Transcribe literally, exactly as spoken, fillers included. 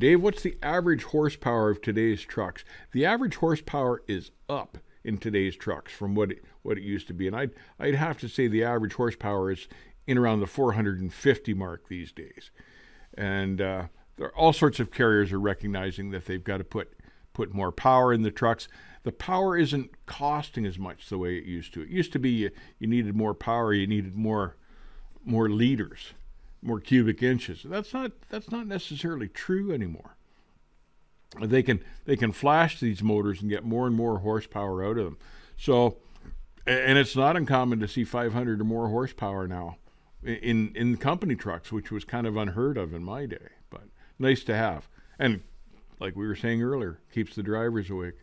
Dave, what's the average horsepower of today's trucks? The average horsepower is up in today's trucks from what it, what it used to be. And I'd, I'd have to say the average horsepower is in around the four hundred fifty mark these days. And uh, there are all sorts of carriers are recognizing that they've got to put put more power in the trucks. The power isn't costing as much the way it used to. It used to be you, you needed more power, you needed more more liters, more cubic inches. That's not that's not necessarily true anymore. They can they can flash these motors and get more and more horsepower out of them. So, and it's not uncommon to see five hundred or more horsepower now in in company trucks, which was kind of unheard of in my day, but nice to have. And like we were saying earlier, keeps the drivers awake.